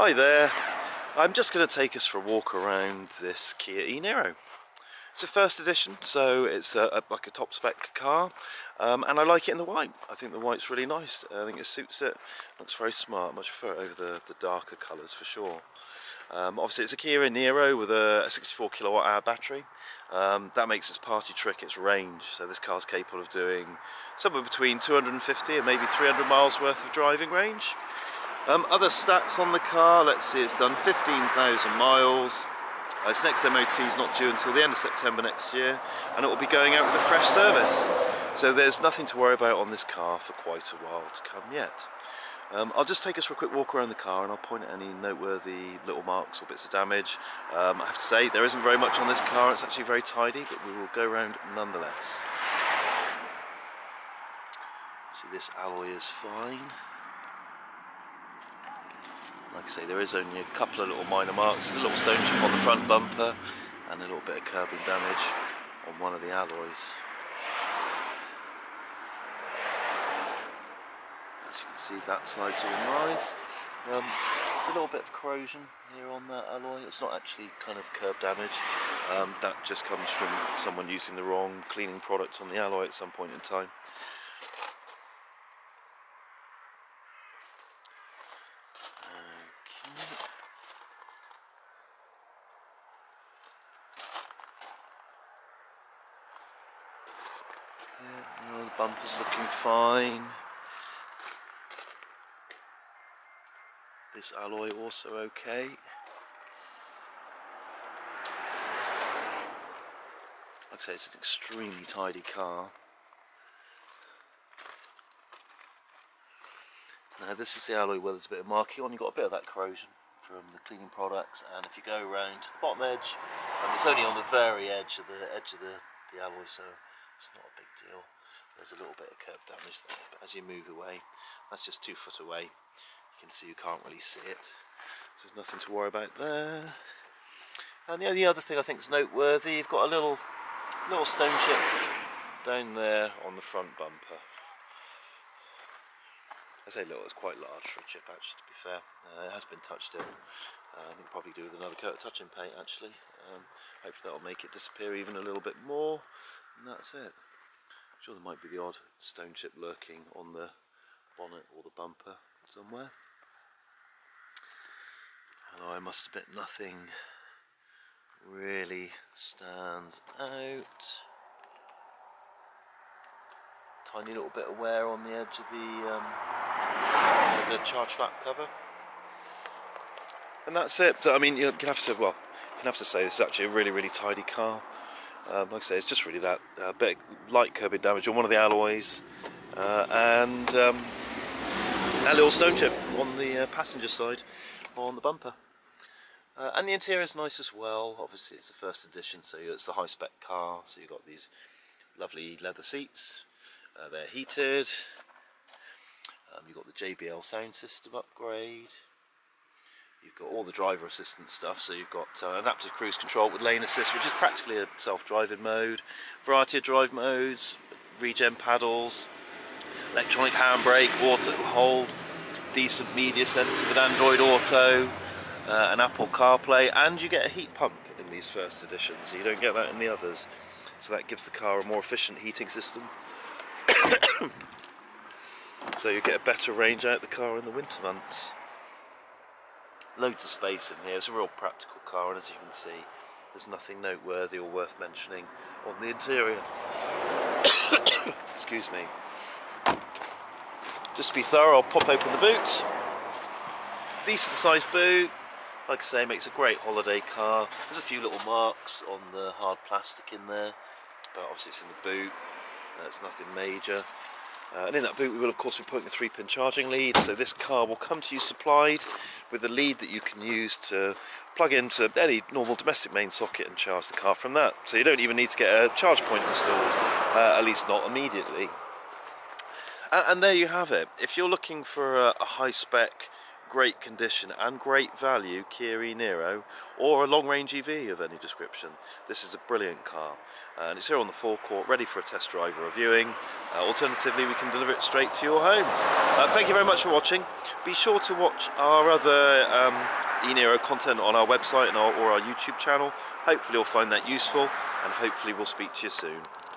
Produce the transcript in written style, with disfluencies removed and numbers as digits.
Hi there, I'm just going to take us for a walk around this Kia e-Niro. It's a first edition, so it's like a top spec car, and I like it in the white. I think the white's really nice, I think it suits it, looks very smart. I much prefer it over the darker colours for sure. Obviously it's a Kia e-Niro with a 64 kilowatt hour battery. That makes its party trick, its range, so this car's capable of doing somewhere between 250 and maybe 300 miles worth of driving range. Other stats on the car, let's see, it's done 15,000 miles. Its next MOT is not due until the end of September next year, and it will be going out with a fresh service. So there's nothing to worry about on this car for quite a while to come yet. I'll just take us for a quick walk around the car and I'll point at any noteworthy little marks or bits of damage. I have to say, there isn't very much on this car, it's actually very tidy, but we will go around nonetheless. See, this alloy is fine. Like I say, there is only a couple of little minor marks. There's a little stone chip on the front bumper and a little bit of curbing damage on one of the alloys. As you can see, that slide's all nice. There's a little bit of corrosion here on that alloy. It's not actually kind of curb damage. That just comes from someone using the wrong cleaning product on the alloy at some point in time. Yeah, the bumper's looking fine. This alloy also okay. Like I say, it's an extremely tidy car. Now this is the alloy where there's a bit of marking on. You've got a bit of that corrosion from the cleaning products, and if you go around to the bottom edge, it's only on the very edge of the alloy, so it's not a big deal. There's a little bit of curb damage there, but as you move away, that's just 2 foot away. You can see, you can't really see it. So there's nothing to worry about there. And the only other thing I think is noteworthy, you've got a little stone chip down there on the front bumper. I say little, it's quite large for a chip actually, to be fair. It has been touched in. I think probably do with another coat of touch-in paint actually. Hopefully that'll make it disappear even a little bit more. And that's it. I'm sure there might be the odd stone chip lurking on the bonnet or the bumper somewhere. Although I must admit, nothing really stands out. Tiny little bit of wear on the edge of the charge flap cover. And that's it. I mean, you can have to, well, you can have to say this is actually a really, really tidy car. Like I say, it's just really that bit of light curbing damage on one of the alloys, and that little stone chip on the passenger side on the bumper. And the interior is nice as well. Obviously it's the first edition, so it's the high spec car, so you've got these lovely leather seats, they're heated, you've got the JBL sound system upgrade. You've got all the driver assistance stuff, so you've got adaptive cruise control with lane assist, which is practically a self-driving mode, variety of drive modes, regen paddles, electronic handbrake, auto hold, decent media sensor with Android Auto, and Apple CarPlay, and you get a heat pump in these first editions, so you don't get that in the others. So that gives the car a more efficient heating system. So you get a better range out of the car in the winter months. Loads of space in here. It's a real practical car, and as you can see, there's nothing noteworthy or worth mentioning on the interior. Excuse me. Just to be thorough, I'll pop open the boot. Decent sized boot. Like I say, makes a great holiday car. There's a few little marks on the hard plastic in there, but obviously it's in the boot. It's nothing major. And in that boot we will of course be putting a 3-pin charging lead, so this car will come to you supplied with a lead that you can use to plug into any normal domestic main socket and charge the car from that. So you don't even need to get a charge point installed, at least not immediately. And there you have it. If you're looking for a high-spec, great condition and great value Kia e-Niro or a long-range EV of any description. This is a brilliant car, and it's here on the forecourt ready for a test drive or a viewing. Alternatively, we can deliver it straight to your home. Thank you very much for watching. Be sure to watch our other e-Niro content on our website and our YouTube channel. Hopefully you'll find that useful, and hopefully we'll speak to you soon.